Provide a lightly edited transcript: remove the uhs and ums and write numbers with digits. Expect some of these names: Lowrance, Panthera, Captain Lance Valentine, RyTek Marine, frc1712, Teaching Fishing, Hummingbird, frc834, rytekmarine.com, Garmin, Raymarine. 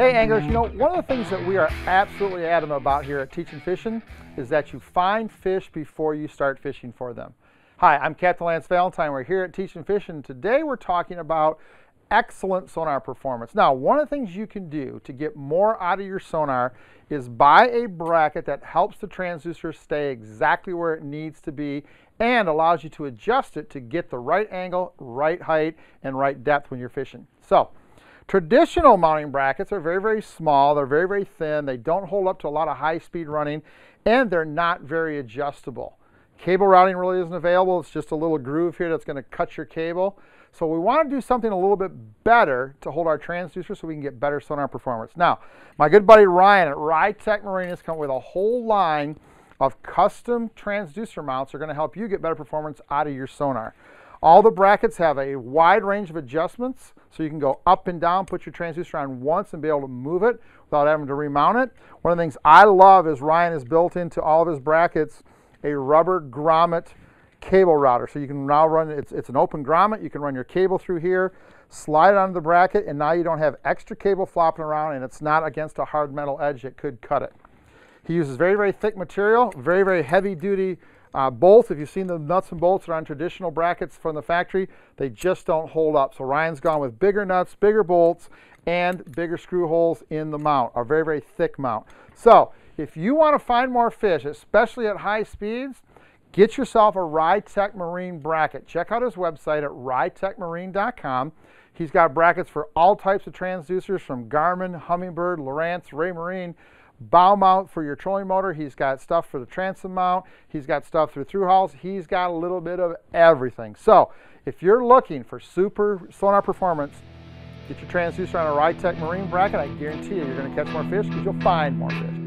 Hey anglers, you know, one of the things that we are absolutely adamant about here at Teaching Fishing is that you find fish before you start fishing for them. Hi, I'm Captain Lance Valentine. We're here at Teaching Fishing. Today we're talking about excellent sonar performance. Now, one of the things you can do to get more out of your sonar is buy a bracket that helps the transducer stay exactly where it needs to be and allows you to adjust it to get the right angle, right height, and right depth when you're fishing. So, traditional mounting brackets are very, very small. They're very, very thin. They don't hold up to a lot of high-speed running, and they're not very adjustable. Cable routing really isn't available. It's just a little groove here that's going to cut your cable. So we want to do something a little bit better to hold our transducer so we can get better sonar performance. Now, my good buddy Ryan at RyTek Marine has come with a whole line of custom transducer mounts that are going to help you get better performance out of your sonar. All the brackets have a wide range of adjustments, so you can go up and down, put your transducer on once and be able to move it without having to remount it. One of the things I love is Ryan has built into all of his brackets a rubber grommet cable router. So you can now run, it's an open grommet, you can run your cable through here, slide it onto the bracket, and now you don't have extra cable flopping around and it's not against a hard metal edge that could cut it. He uses very, very thick material, very, very heavy duty bolts. If you've seen the nuts and bolts that are on traditional brackets from the factory, they just don't hold up. So Ryan's gone with bigger nuts, bigger bolts, and bigger screw holes in the mount, a very, very thick mount. So if you want to find more fish, especially at high speeds, get yourself a RyTek Marine bracket. Check out his website at rytekmarine.com. He's got brackets for all types of transducers, from Garmin, Hummingbird, Lowrance, Raymarine. Bow mount for your trolling motor. He's got stuff for the transom mount. He's got stuff for through hauls. He's got a little bit of everything. So if you're looking for super sonar performance, get your transducer on a RyTek Marine bracket. I guarantee you, you're going to catch more fish because you'll find more fish.